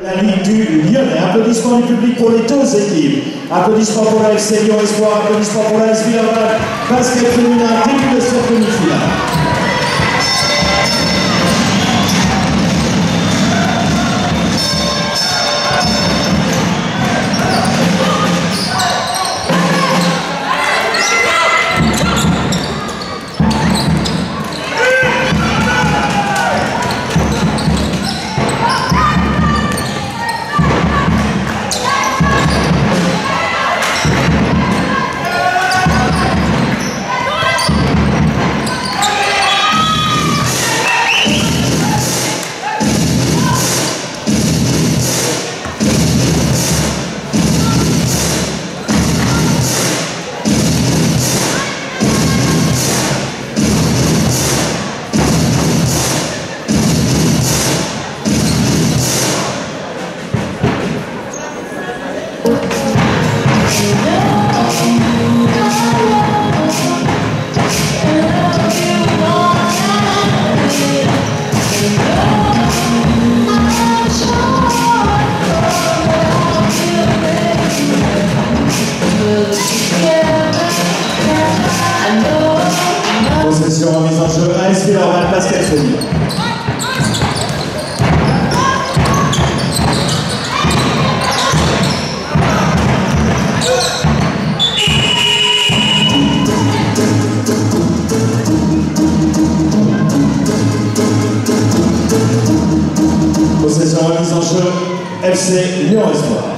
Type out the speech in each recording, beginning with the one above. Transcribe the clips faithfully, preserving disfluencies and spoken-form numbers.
La Ligue du Lyonnais, applaudissements du public pour les deux équipes, applaudissements pour la F C Lyon Espoirs, applaudissements pour la S V Laval, basket féminin, début de cette demi-finale. Possession remise en jeu, A S V Laval, basket féminin. Possession remise en jeu, F C Lyon Espoirs.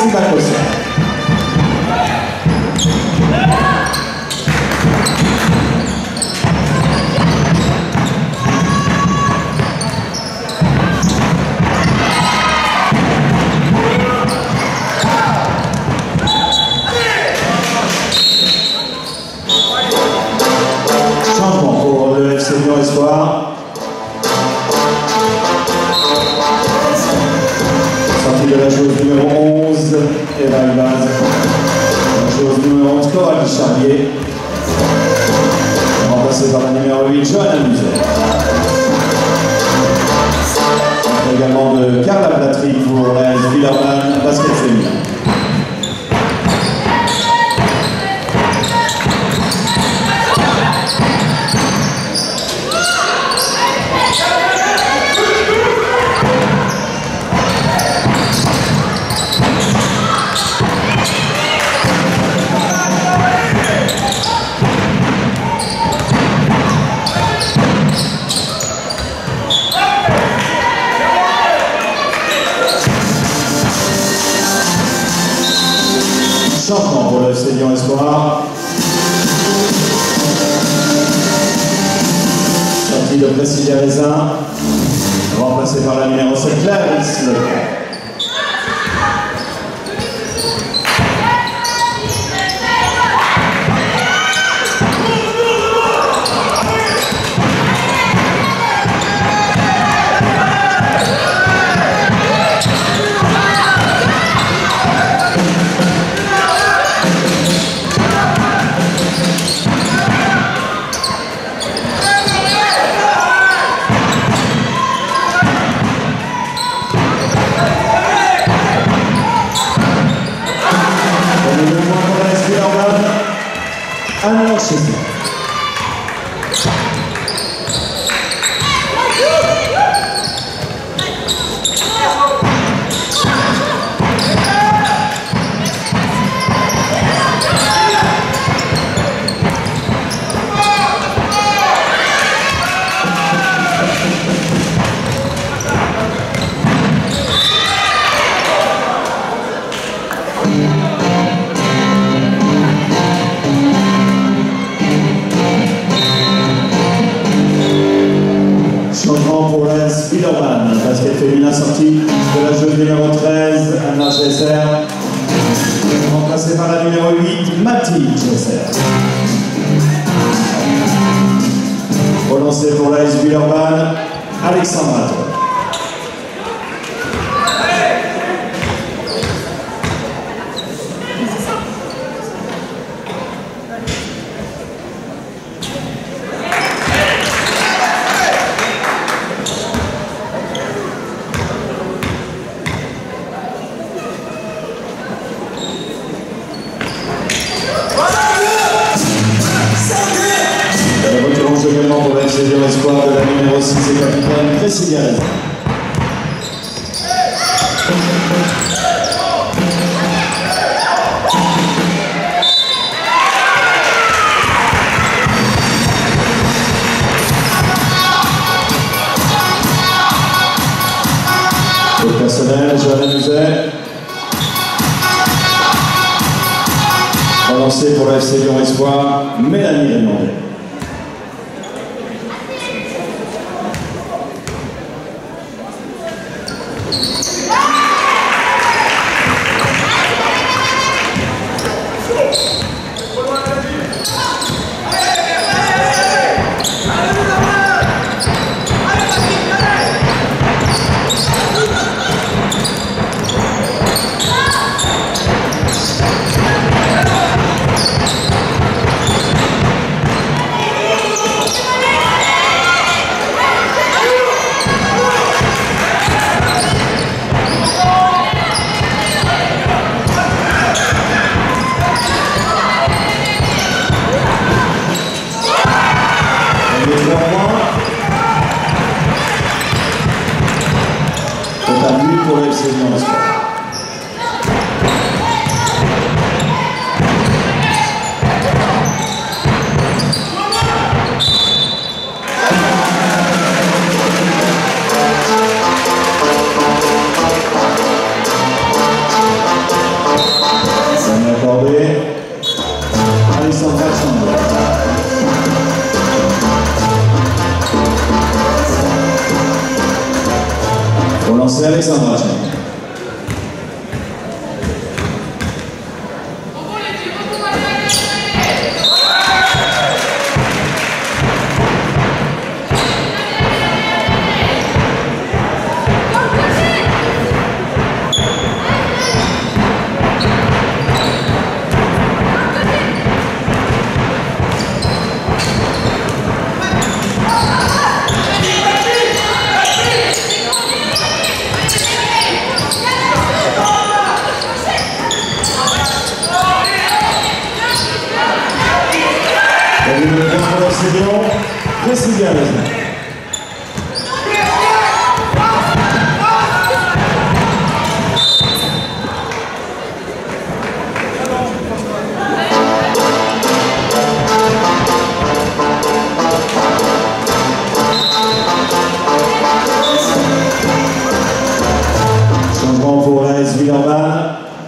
Alexis Bacos. Changement pour le F C Lyon Espoirs. Sortie de la joueuse numéro onze, Eva Ibaz. La joueuse numéro onze, Coralie Charlier. Remplacée par la numéro huit, Johanna Muset. Également de Carla Platry pour la Villarban Basket Féminin. Changement pour le F C Lyon Espoirs. Sortie de Priscilla Rézin, remplacée par la numéro sept, Clarisse Lebrun. Alors c'est ça. Pour la Spiderman, basket féminin, sortie de la joueuse numéro treize, Anna Gesser, remplacée par la numéro huit, Mathilde Gesser. Relancée pour la S B Urban, Alexandra. Espoir de la numéro six et capitaine Priscilla Rézin. Au personnel, Johanna Muset. Relancée pour la F C Lyon Espoir, Mélanie Raymond. Alexandra.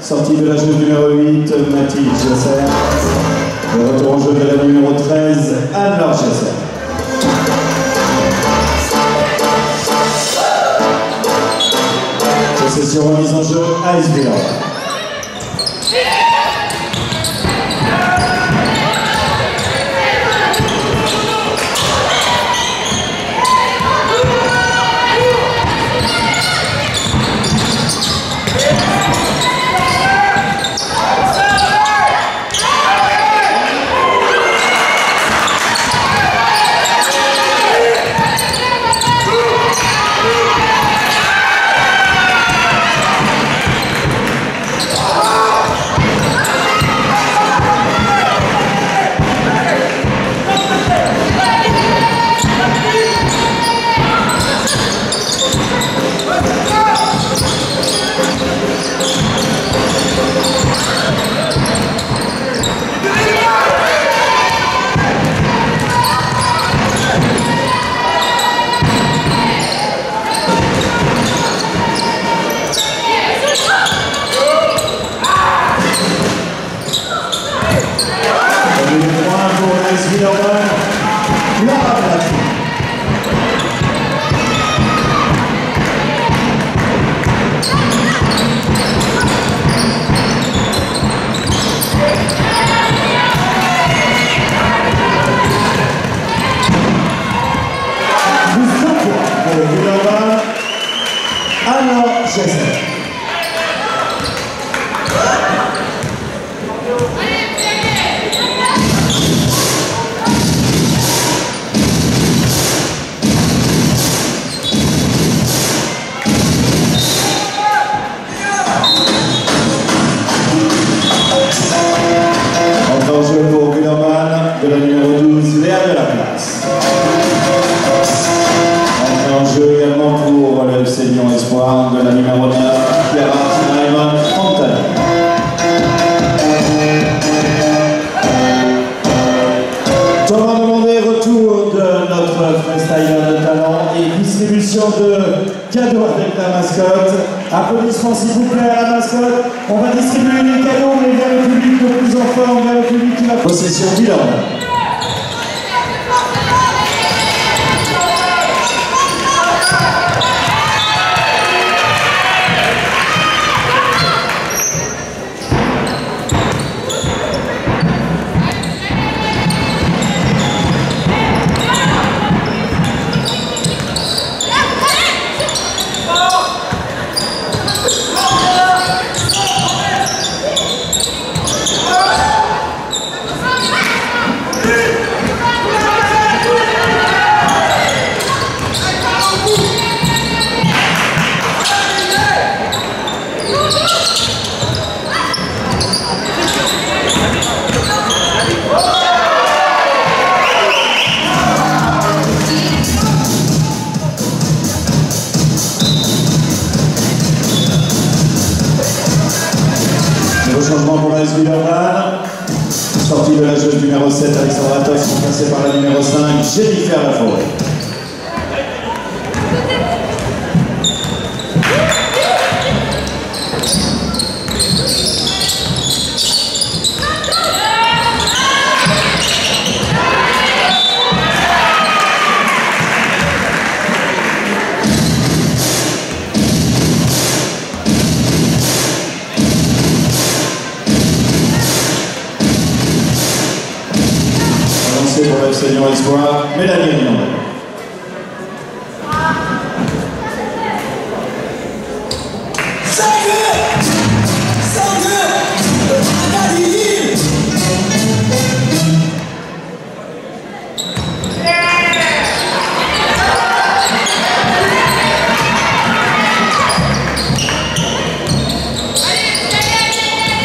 Sortie de la joue numéro huit, Mathilde Chasser. Le retour en jeu de la numéro treize, Anne-Laure Chasser. Possession remise en jeu, Aïsbillard. Applaudissements s'il vous plaît à la mascotte. On va distribuer les cadeaux, mais vers le public le plus en forme, vers le public qui va possession Dylan. Sortie de la joueuse numéro sept, Alexandra Tox, remplacée par la numéro cinq, Jennifer Laforêt. commencer pour le F C Lyon Espoirs, Mélanie Rignandel.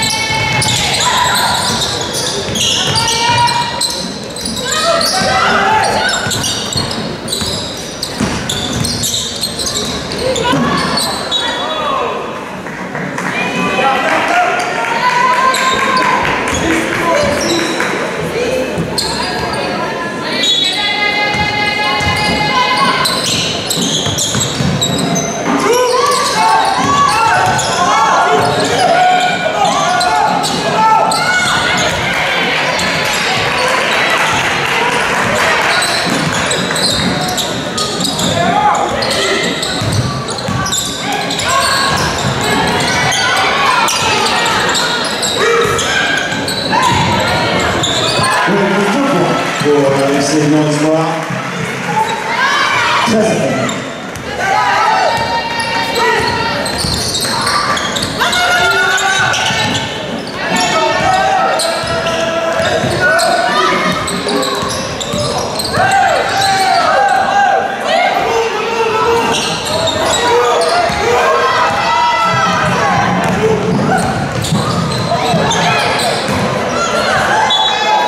C'est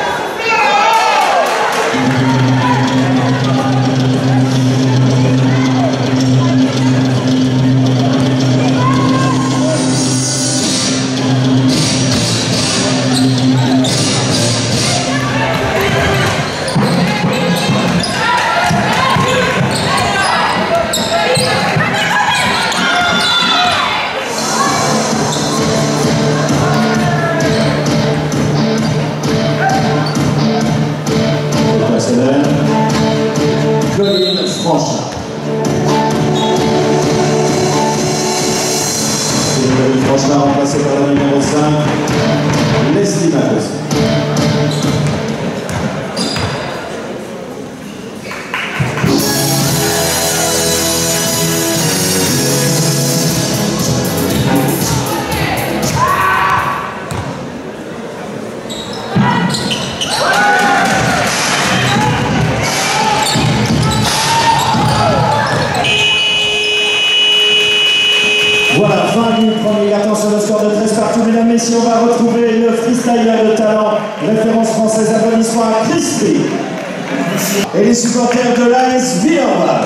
une histoire très intéressante. Franchement remplacé par la numéro cinq, Leslie Matos. Voilà, fin d'une première mi-temps sur le score de treize partout, mesdames, messieurs, on va retrouver le freestyler de talent, référence française, applaudissements à Crispy et les supporters de l'A S Villorba.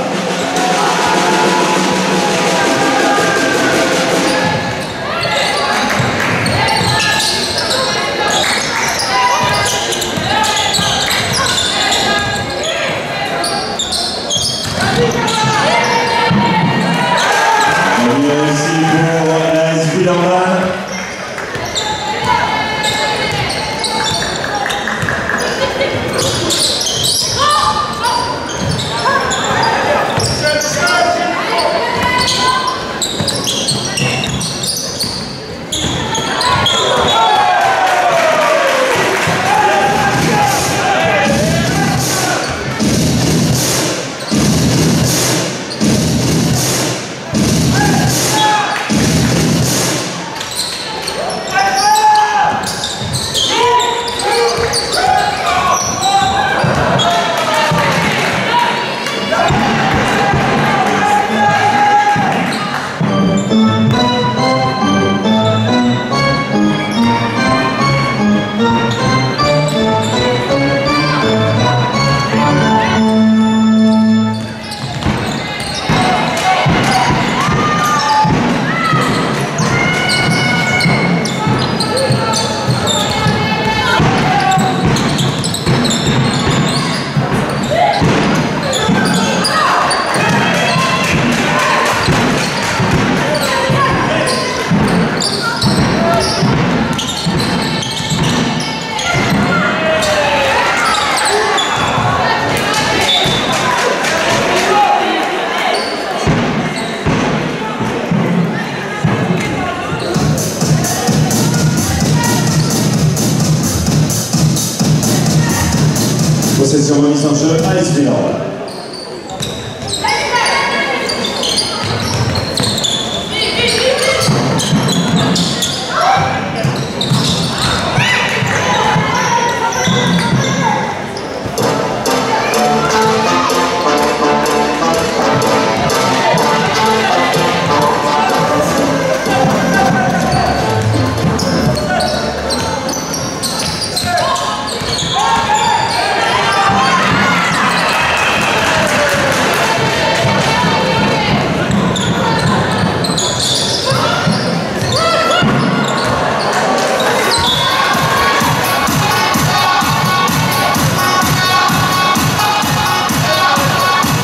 Possession remise en jeu à Espoirs.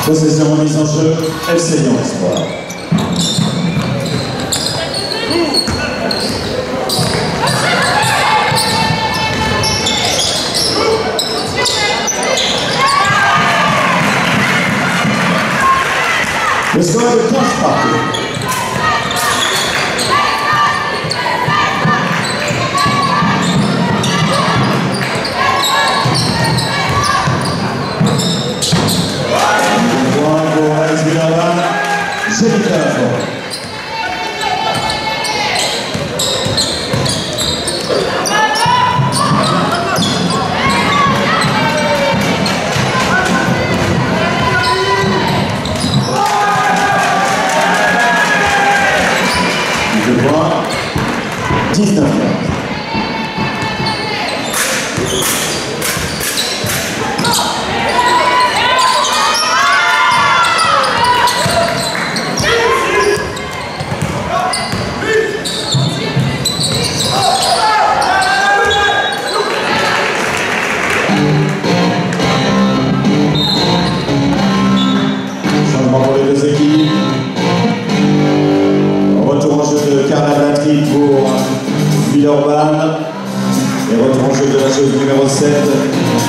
Possession remise en jeu, F C Lyon Espoirs. Le score est de quinze partout. C'est le cas.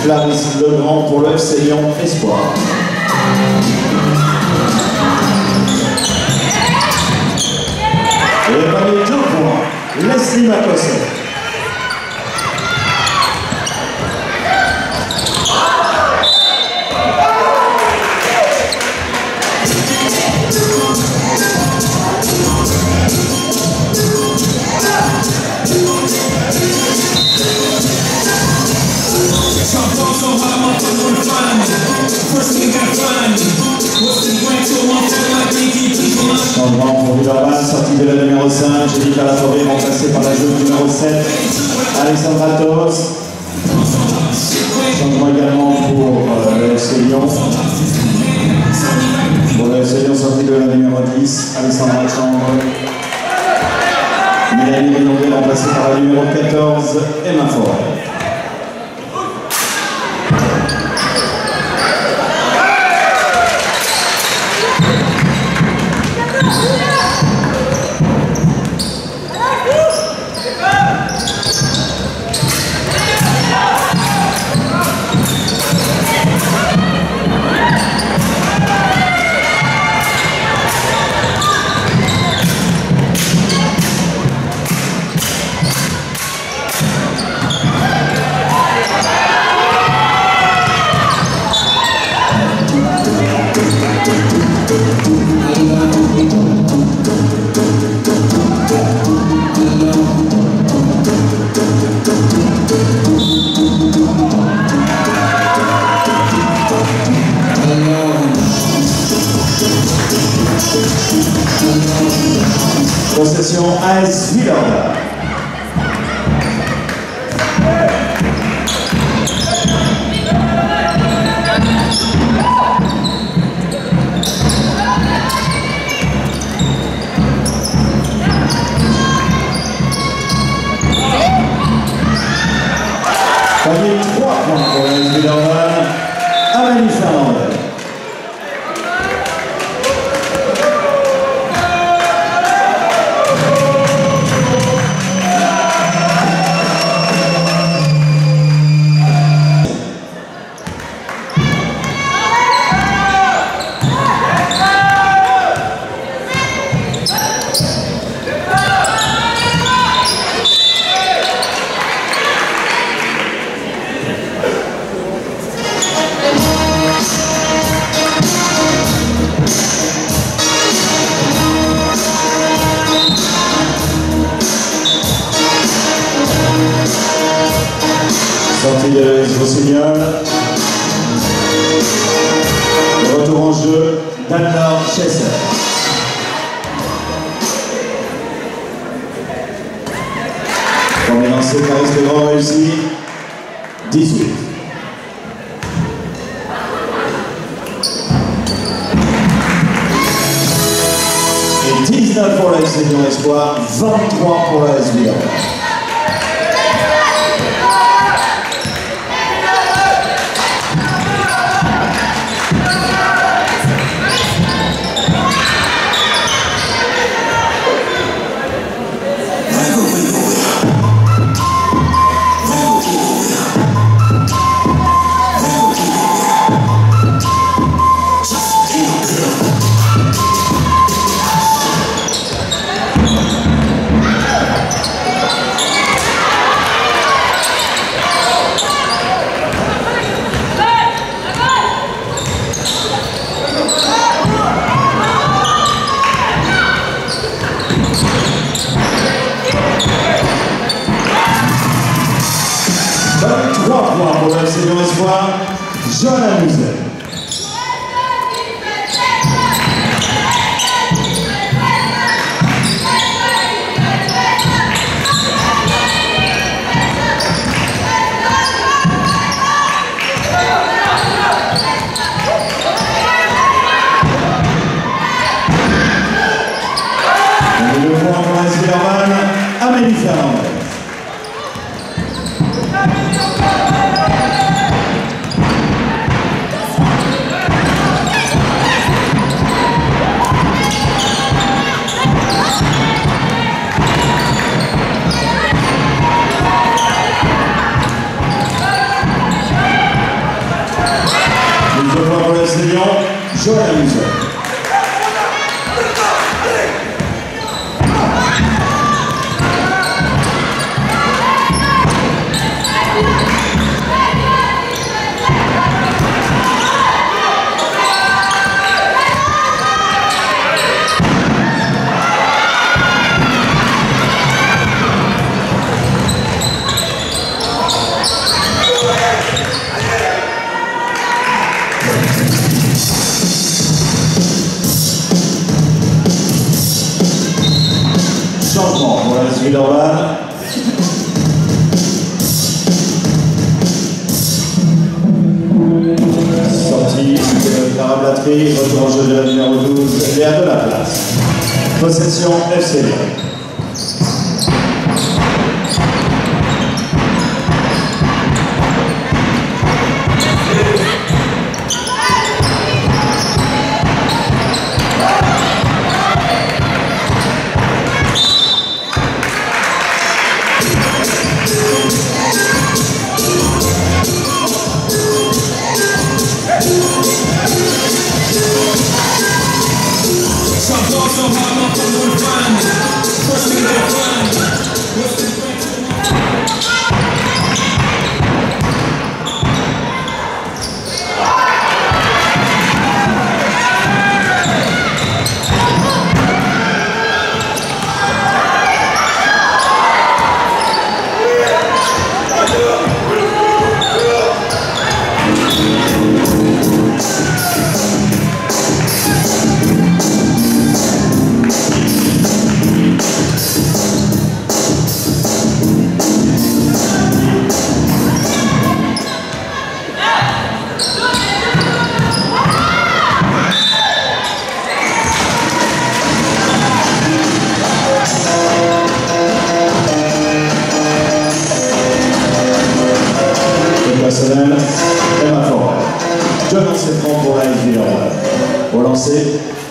Clarisse Legrand pour le F C Lyon Espoirs. Et le premier tour pour Leslie Macossé. Changement pour Villarban, sortie de la numéro cinq, Jennifer Latoré, remplacée par la joueuse numéro sept, Alexandra Torres. Changement également pour euh, le F C Lyon. Pour le F C Lyon, sortie de la numéro dix, Alexandra Chambre. Mélanie Ménomé, remplacée par la numéro quatorze, Emma Fort. Possession A S Villarban. Premier trois points pour A S Villarban, Amélie Fernandez. Seigneur. Retour en jeu, Dana Chesser. Premier lancé qui reste grand réussi, dix-huit. Et dix-neuf pour la F C Lyon Espoirs, vingt-trois pour la S V. Jonas Musel. Et le point pour la Zéberman, Amélie Fernandez. Joie à la musique. Sortie de la rablaterie, retour en jeu de la numéro douze, Léa de la Place. Possession F C Lyon.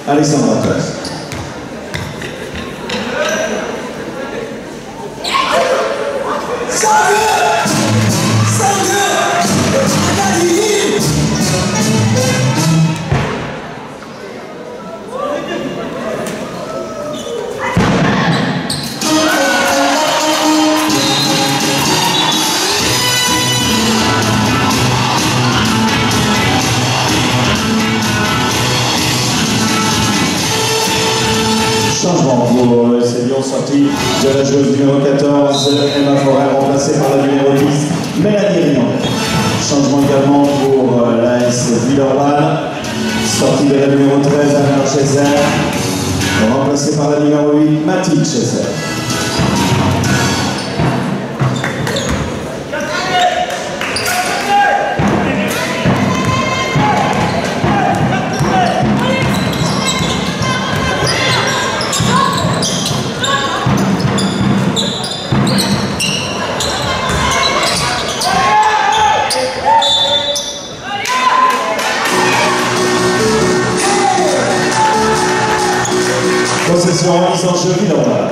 Alexandre Atos. Sortie de la joueuse numéro quatorze, Fin quatre l, remplacée par la numéro dix, Mélanie Rion. Changement également pour euh, l'A S Villeurbanne, sortie de la numéro treize Alain Chesser, remplacée par la numéro huit Mathilde Chesser. Concession remise en cheville en bas.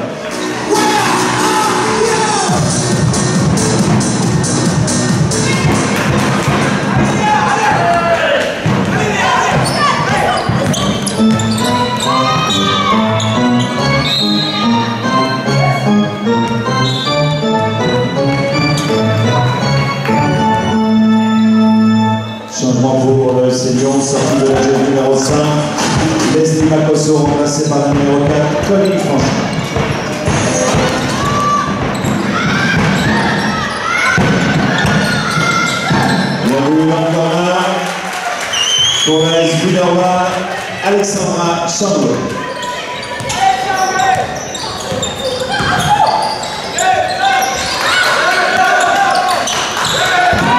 Changement pour le F C Lyon, sortie de la jeu numéro cinq. Leslie Macosso remplacée par la numéro quatre, Colline Franchement. Bienvenue dans le corner. Pour la S. Villeurbanne, Alexandra Chambaud. Pour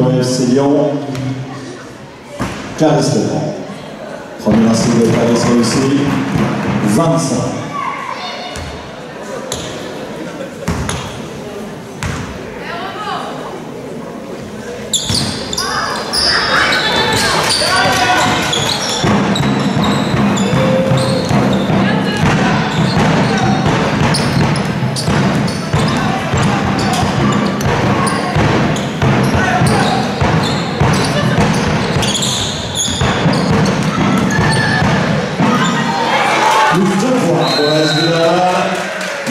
le F C Lyon, Clarisse Legrand. Premier instinct de Clarisse aussi, vingt-cinq.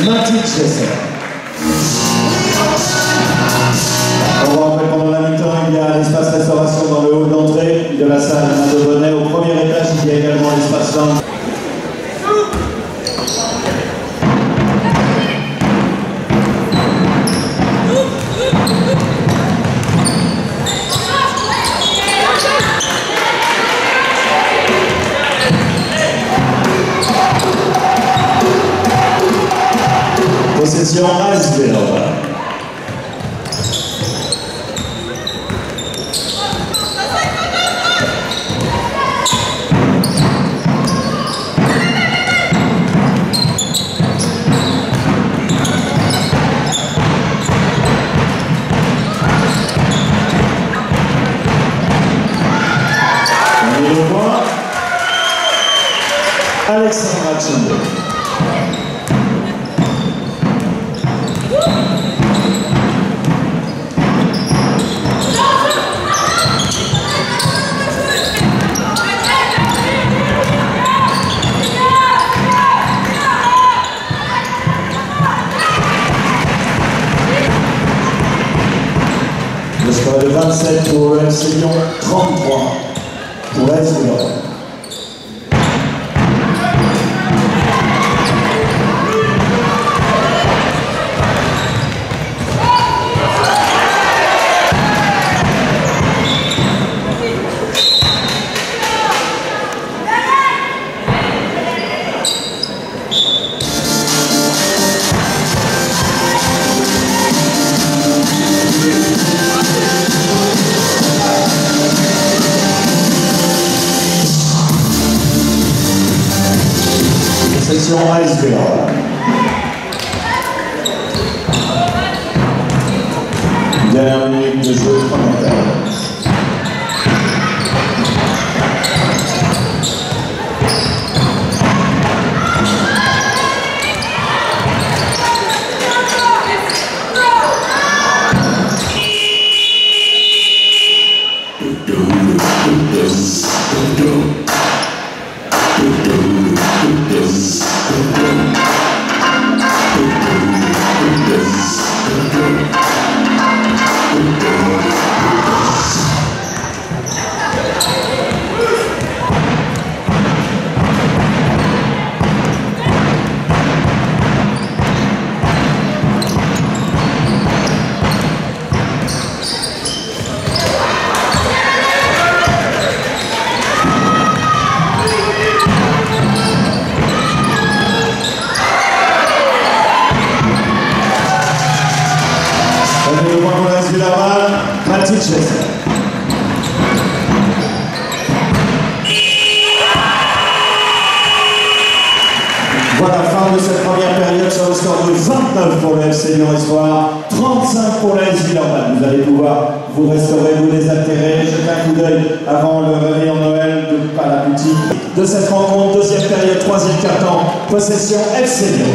Mathilde Chesser. On va rappeler pendant la mi-temps, il y a l'espace restauration dans le haut d'entrée de la salle de Bonnet. Au premier étage, il y a également l'espace vente. Possession A S Villeurbanne. On est au point. Alexandra Chambaud. Le score de vingt-sept pour le F C Lyon, trente-trois pour la S. Villeurbanne. Section A S Villeurbanne. Dernière minute de jeu, trois minutes. Voilà, fin de cette première période sur le score de vingt-neuf pour le F C Lyon Espoirs, trente-cinq pour la S V Lorraine. Vous allez pouvoir vous restaurer, vous désaltérer, jeter un coup d'œil avant le réveil en Noël de par la boutique de cette rencontre. Deuxième période, troisième carton, possession F C Lyon.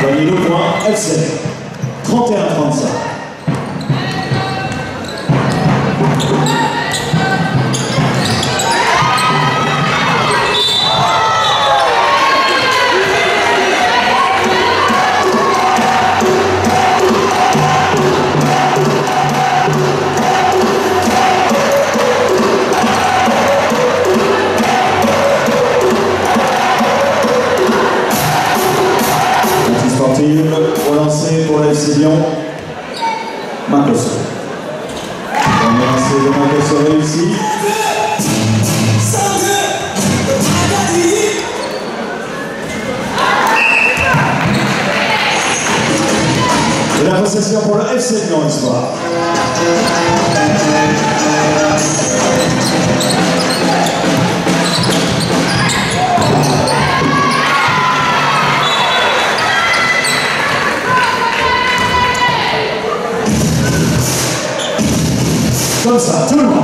Voyez le point, F C, trente et un trente-cinq. Relancé pour la F C Lyon, Marcos. Relancé de Marcos réussi. Et la possession pour la F C Lyon Espoirs. Comme ça, tout le monde.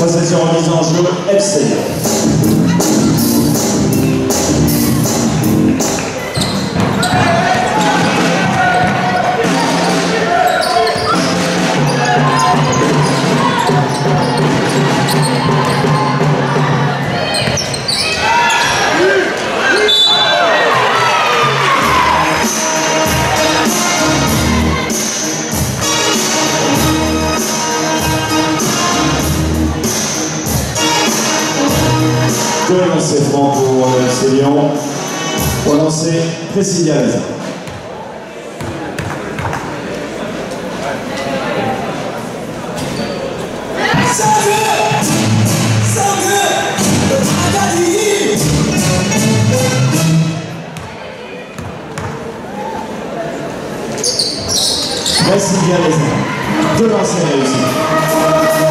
Possession en mise en jeu, F C Lyon. Deux lancers francs pour le F C Lyon. Pour lancer Priscilla. Priscilla, deux lancers réussis. F C Lyon.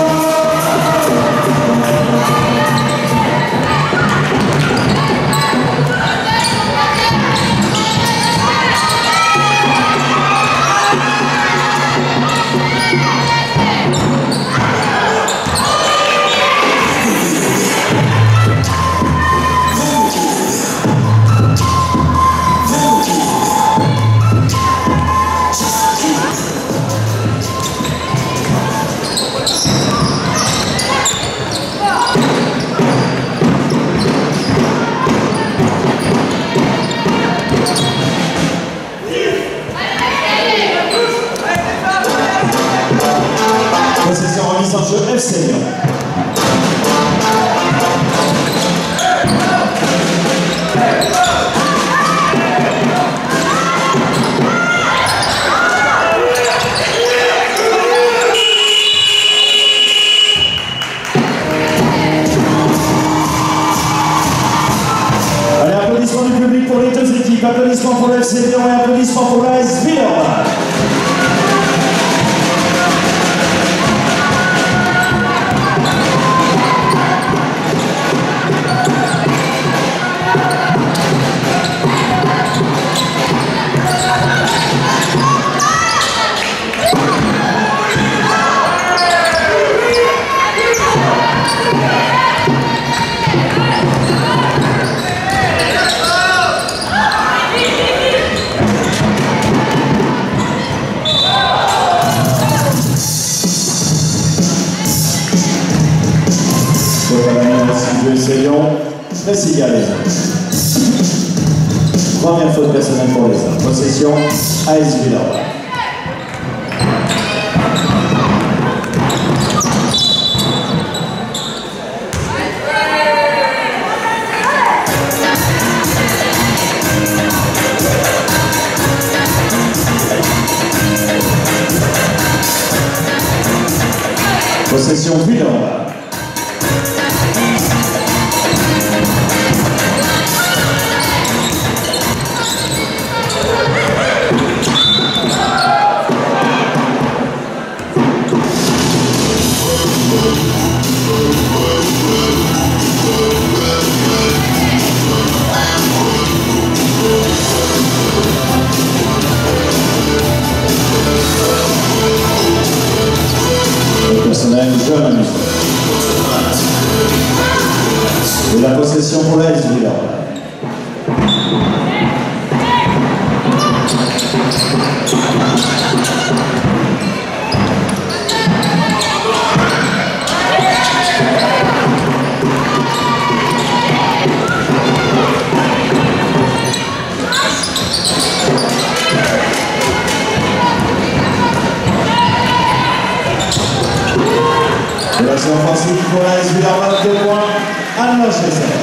Allez, applaudissements du public pour les deux équipes, applaudissements pour le F C Lyon et applaudissements pour la S V Lorraine. du F C Lyon, Messi Gallet. Première faute personnelle pour les uns. Possession, A S Villa. Possession Villa. Et la possession pour la S V. L'action offensive pour la S V à deux points, Anne Possession F C Lyon.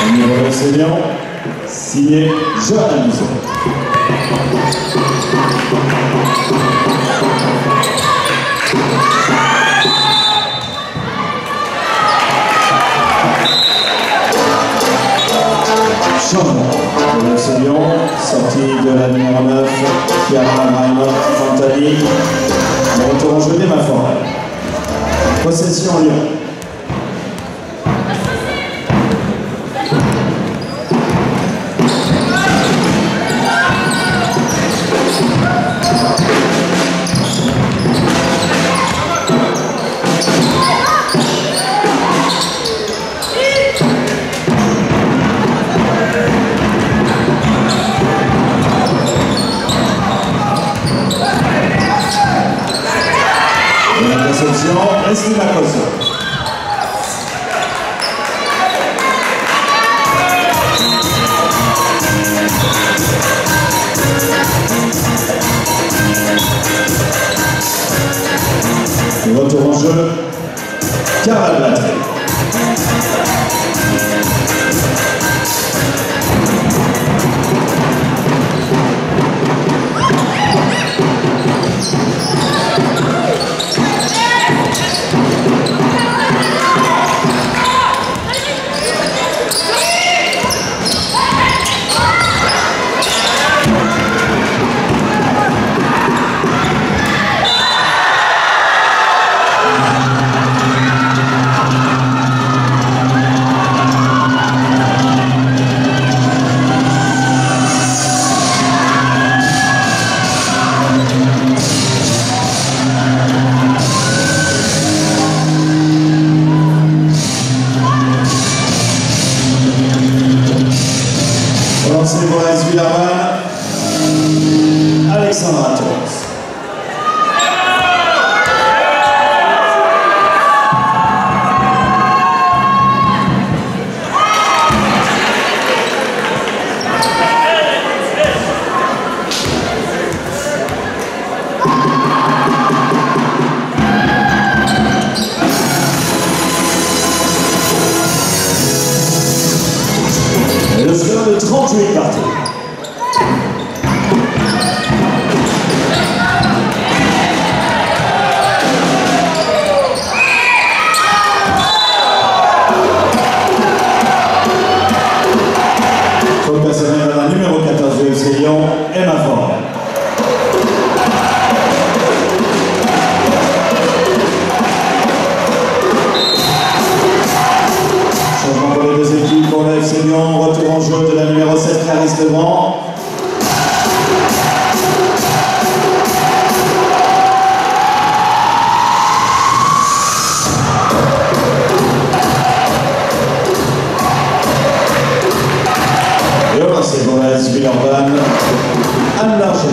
Au niveau F C Lyon, signé Johan Museau. Changement pour le F C Lyon, sortie de la numéro neuf, Chiara Marimor Fantani. Retour en jeu des Fin quatre L. Possession Lyon. Reste la cause. Dansez pour la suite d'avant. Alexandra Torres. trente-huit parties. Faute personnelle à la numéro quatorze du F C Lyon, Emma Fort. Changement pour les deux équipes pour le F C Lyon, retour en jeu de la numéro sept, Clarisse Lebrun. Et au lancer pour la S V Urban, Anne Larchesse.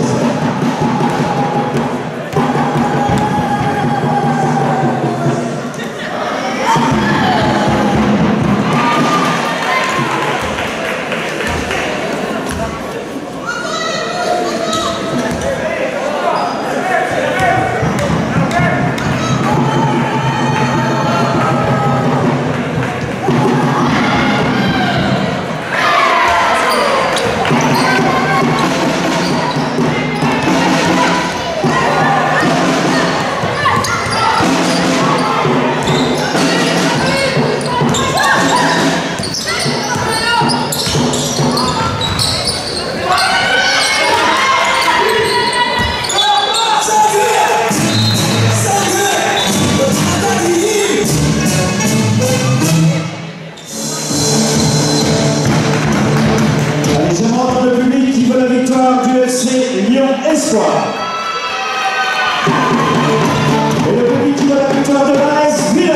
Espoirs. Et le public qui donne la victoire de la S V Lyon.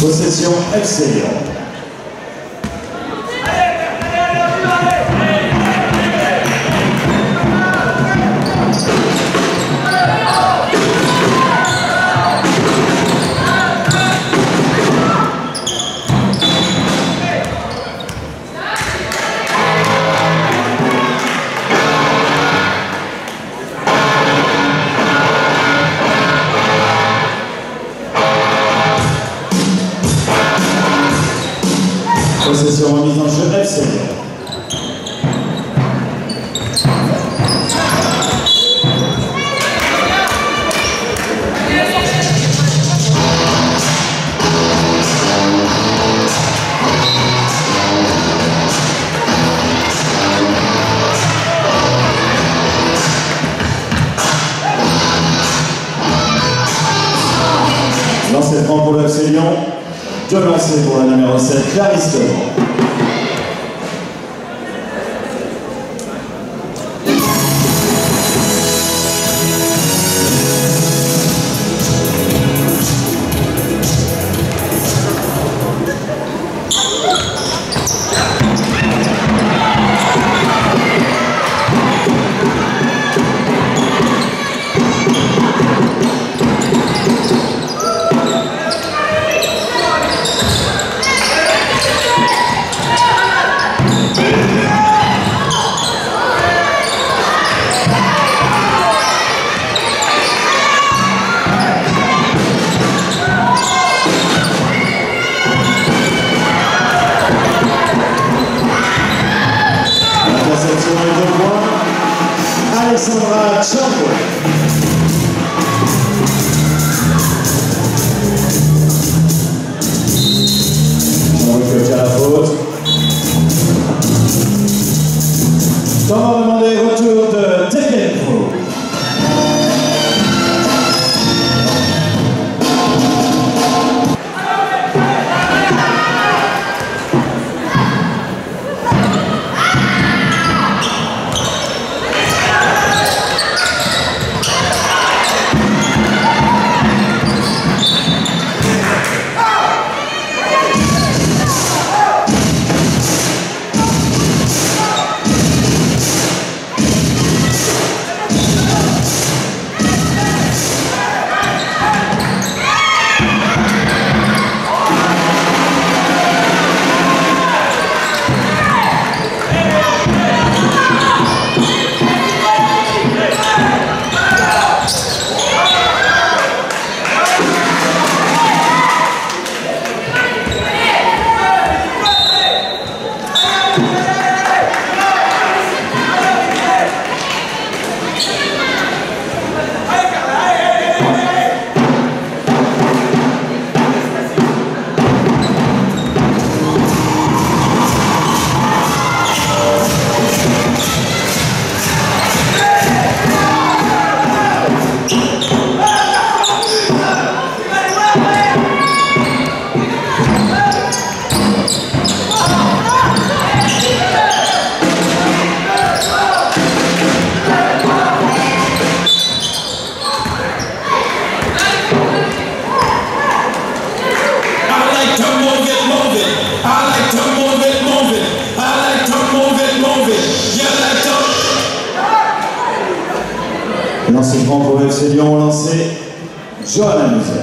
Possession F C Lyon. Possession remise en jeu F C Lyon. Lancez franc pour le F C Lyon. Deux lancers pour la numéro sept, Clarisse Lebrun. Alexandra Torres. On reflète à la faute. mouvement pour F C Lyon lancé, Johanna Musel.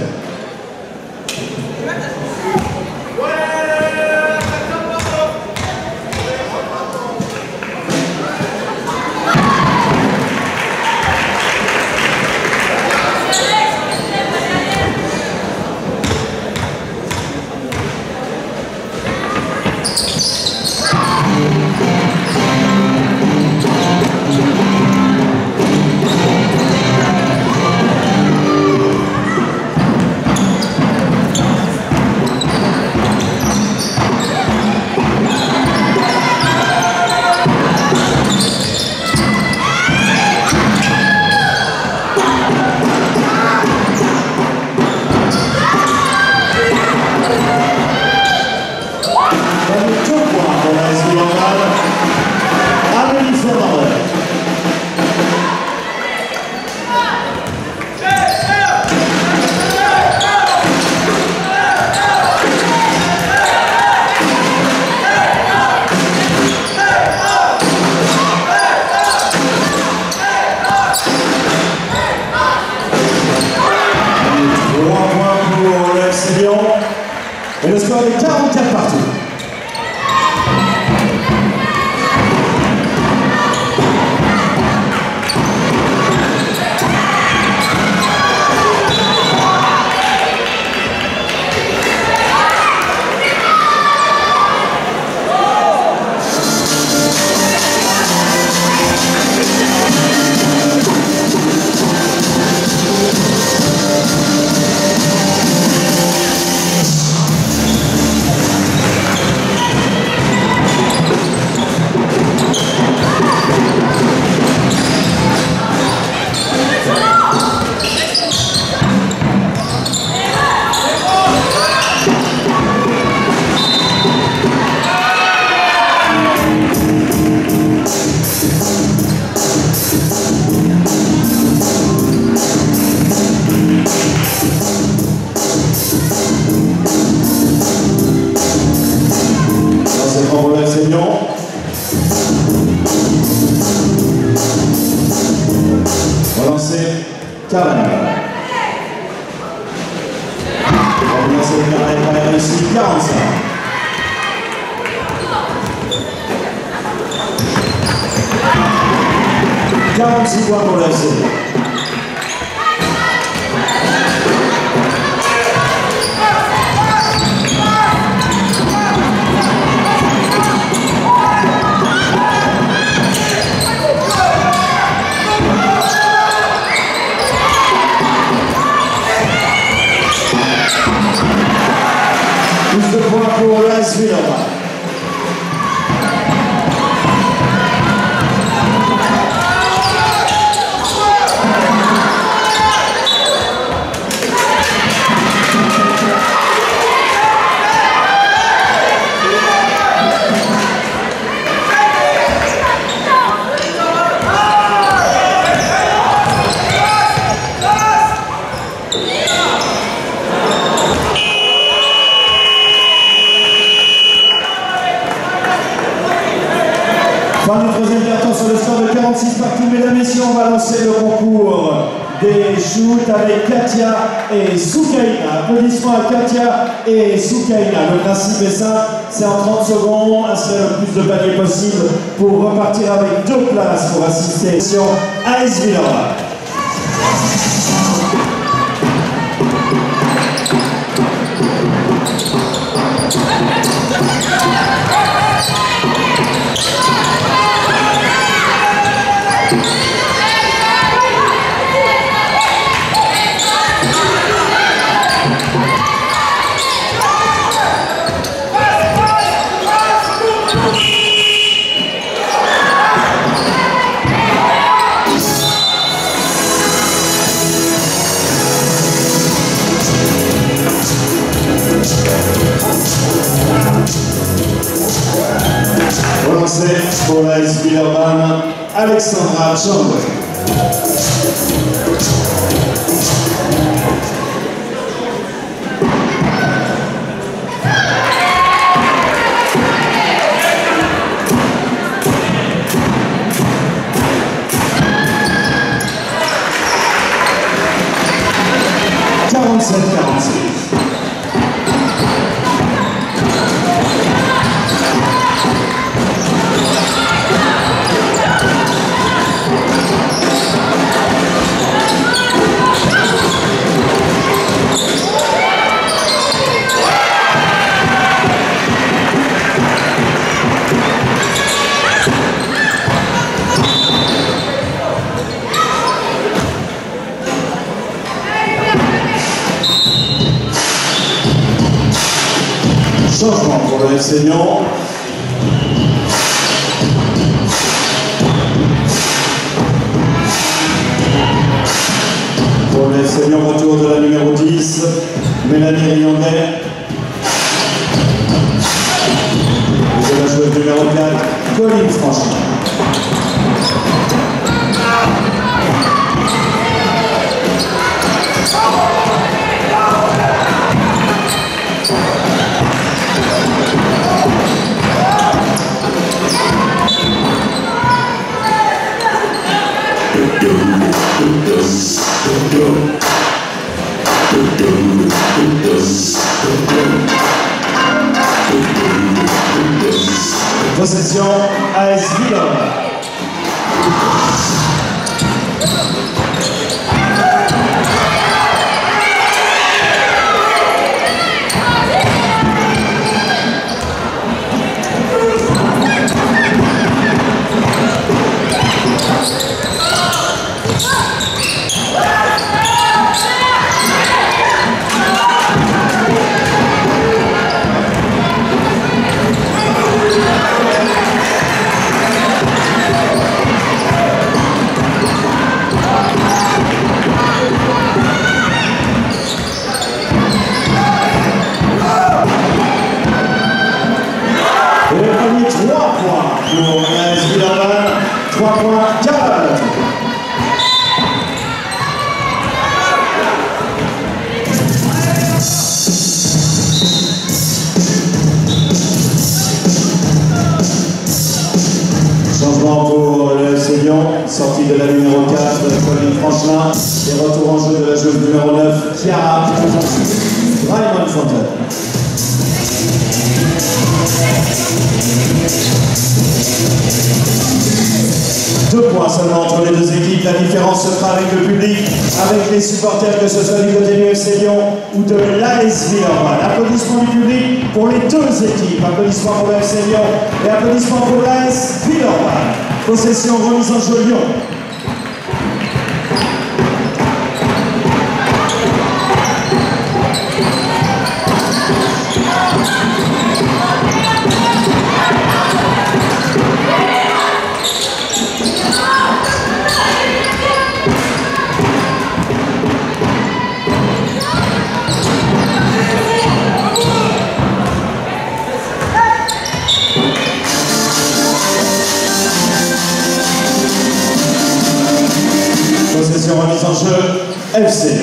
Et le score est quarante-quatre partout. quarante-cinq. quarante-six points pour le F C. Plus de points pour le F C Lyon. Fin du troisième carton sur le score de quarante-six partout, mesdames et messieurs, on va lancer le concours des shoots avec Katia et Soukaina. Applaudissements à Katia et Soukaina. Le principe est simple, c'est en trente secondes, inscrire le plus de paniers possible pour repartir avec deux places pour assister à l'A S Villora. Pour la S P Urban, Alexandra Chambray. le F C Lyon. Pour le F C Lyon, retour de la numéro dix, Mélanie Rionnet. Et de la joueuse numéro quatre, Colline Franchi. Possession A S Lyon. Sortie de la numéro quatre, Pauline Francelin, et retour en jeu de la joueuse numéro neuf, Chiara Raymond Fontaine. Deux points seulement entre les deux équipes, la différence se fera avec le public, avec les supporters, que ce soit du côté du F C Lyon ou de l'A S Lyon. Applaudissements du public pour les deux équipes, applaudissements pour le F C Lyon et applaudissements pour l'A S Lyon. Possession remise en jeu Lyon. Remise en jeu F C.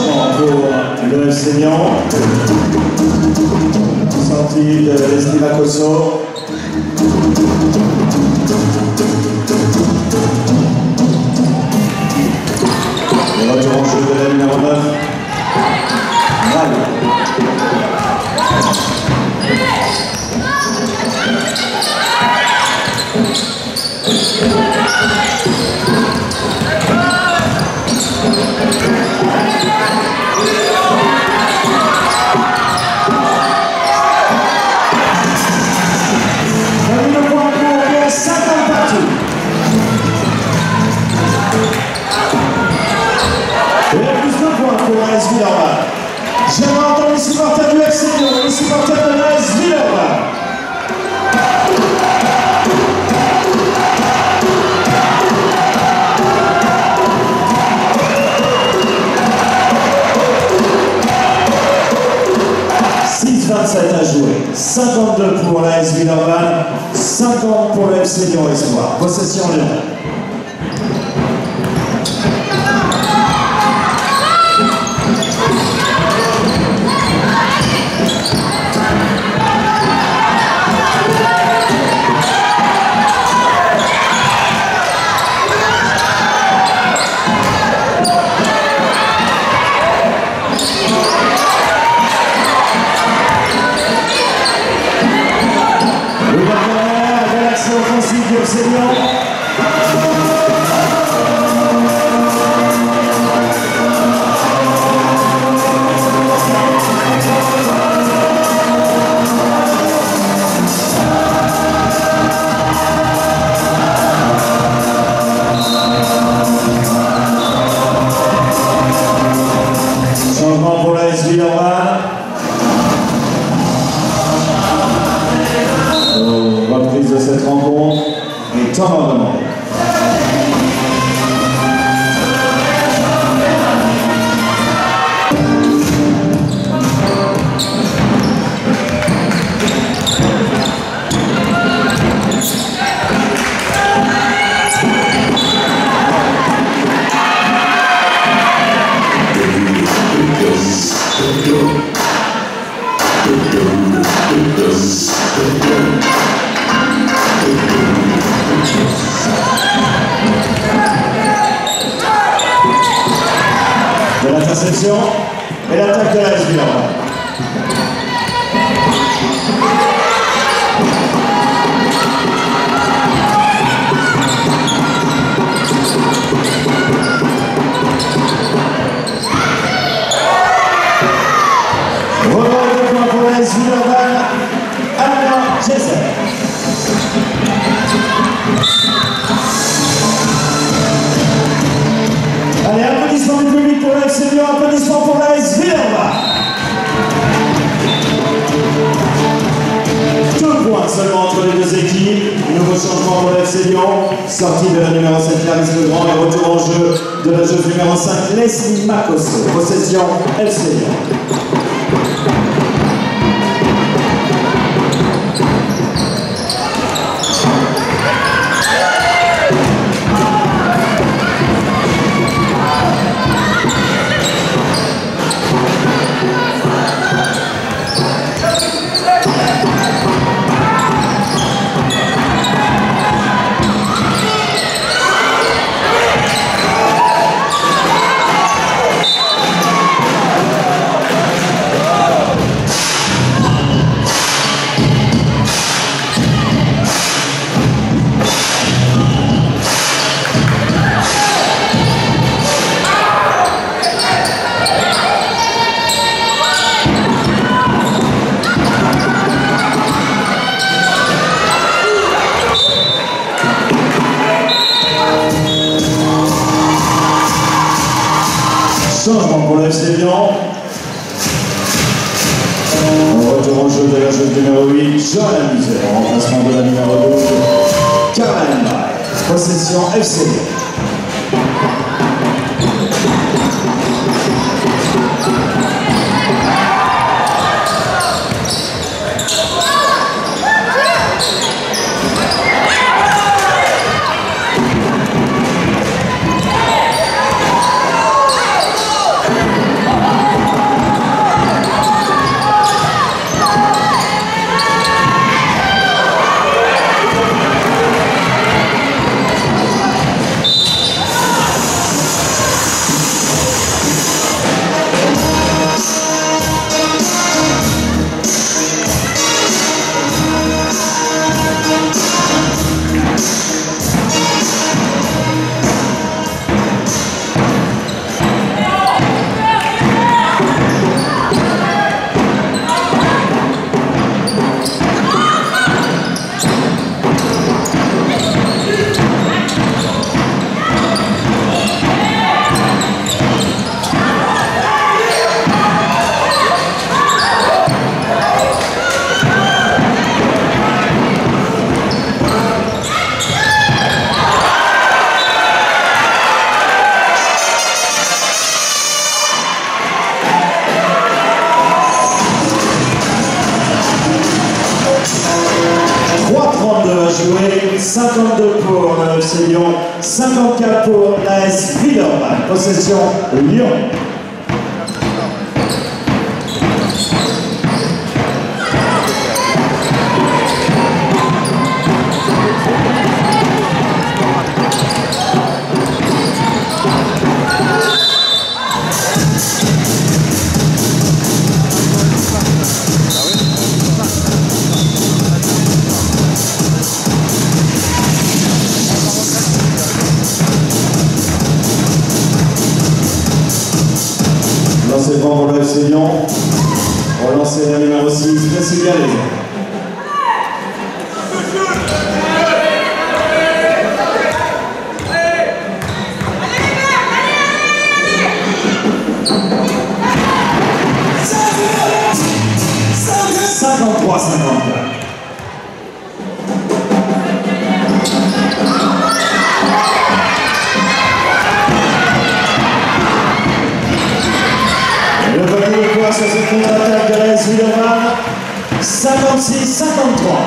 Changement pour le F C Lyon. Sortie de Leslie Macosso. Et retour en jeu de la numéro neuf. J'aimerais entendre les supporters du F C Lyon et les supporters de l'A S Lyon. six vingt-sept à jouer, cinquante-deux pour l'A S Lyon, cinquante pour le F C Lyon Espoirs. Possession Lyon. et l'interception et l'attaque de la S B. Allez, applaudissements du public pour la F C Lyon, applaudissements pour la S V L. Deux points seulement entre les deux équipes. Nouveau changement pour la F C Lyon. Sortie de la numéro sept, Clarisse Legrand, et retour en jeu de la joueuse numéro cinq, Leslie Makosso. Possession F C Lyon. Changement pour le F C Lyon. On retourne au jeu de la joueuse numéro huit, Joanne Muser, en remplacement de la numéro douze, Caroline Baye. Possession F C Lyon. cinquante-deux pour la F C Lyon, cinquante-quatre pour la S Villeurbanne. Possession Lyon. C'est bon pour le F C Lyon. On va lancer la numéro six, Leslie Makosso. Sur ce contre-attaque de la S V L, cinquante-six cinquante-trois.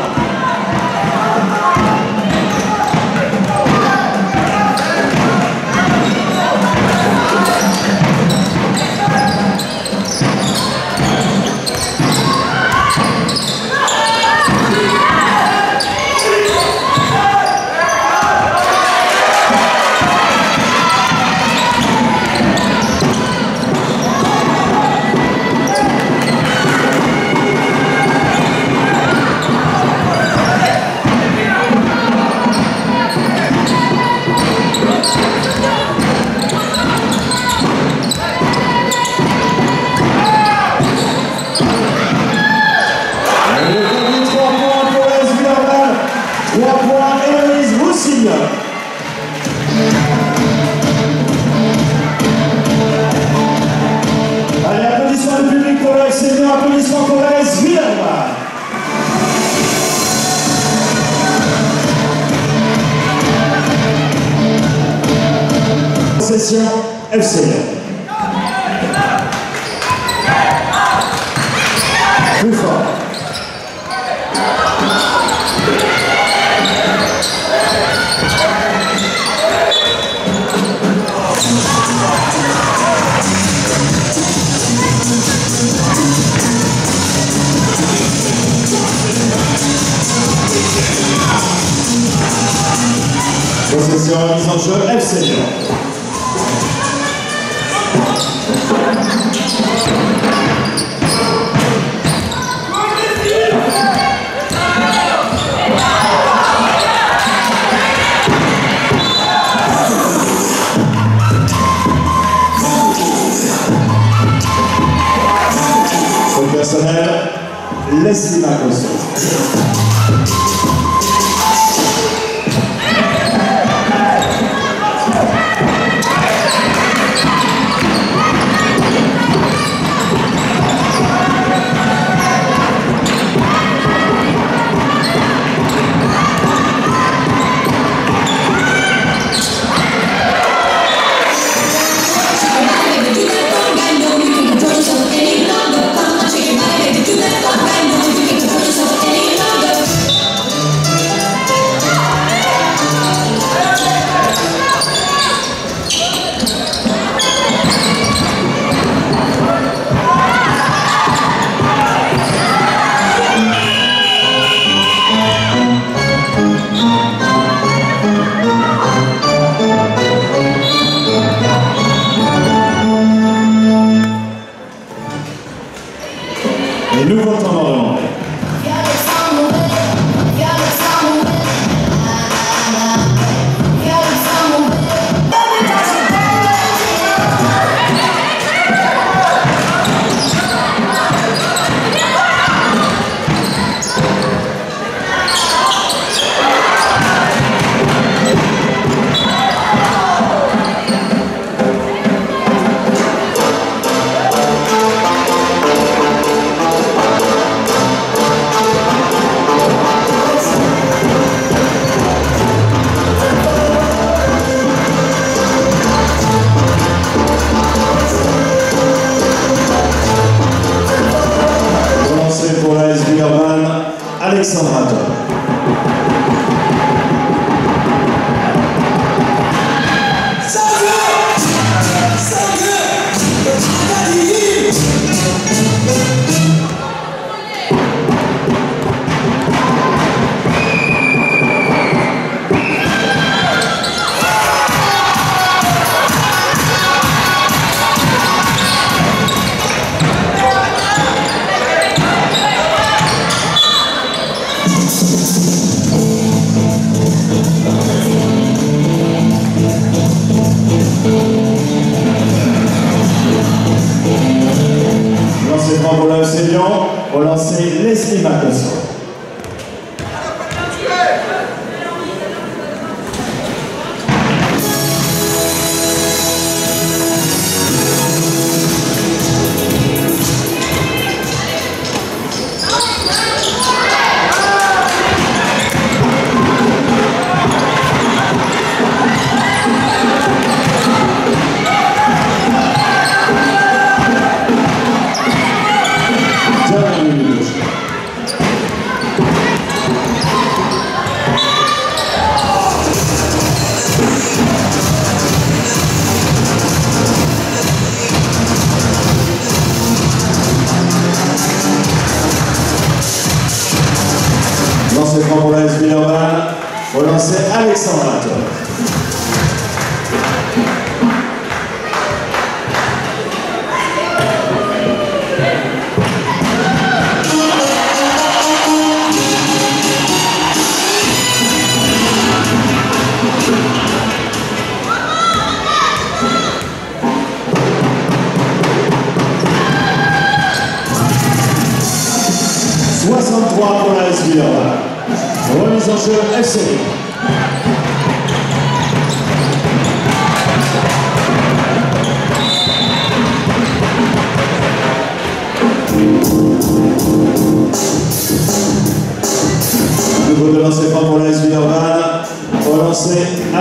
Association F C Lyon. Plus fort. Possession à la mise en jeu, F C Lyon. Au personnel, Leslie Marcos.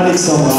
Alexandra.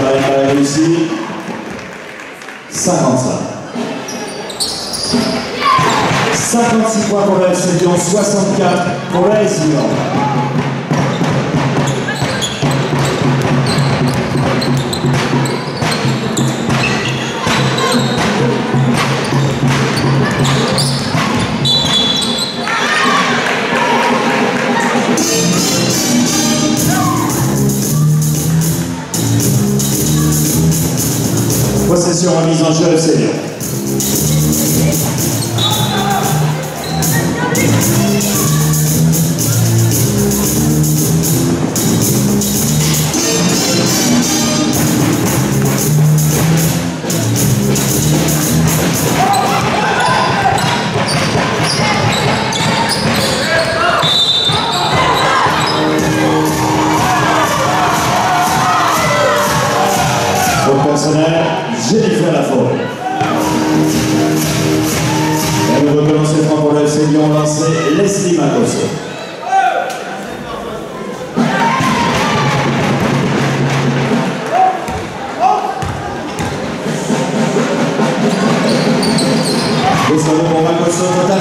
travail pas réussi. cinquante-cinq. cinquante-six points pour le F C Lyon, soixante-quatre pour le F C Lyon. Possession remise en jeu F C Lyon.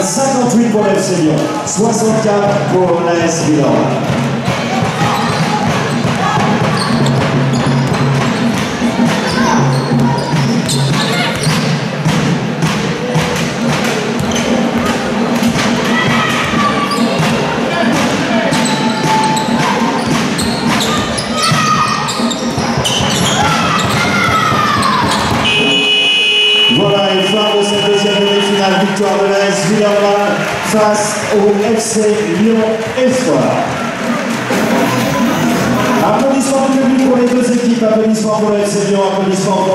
cinquante-huit pour l'F C Lyon, soixante-quatre pour l'A S Milan. Voilà, et fin de cette deuxième demi-finale, victoire de l'A S Milan face au F C Lyon Espoirs. Applaudissements du public pour les deux équipes, applaudissements pour le F C Lyon, applaudissements pour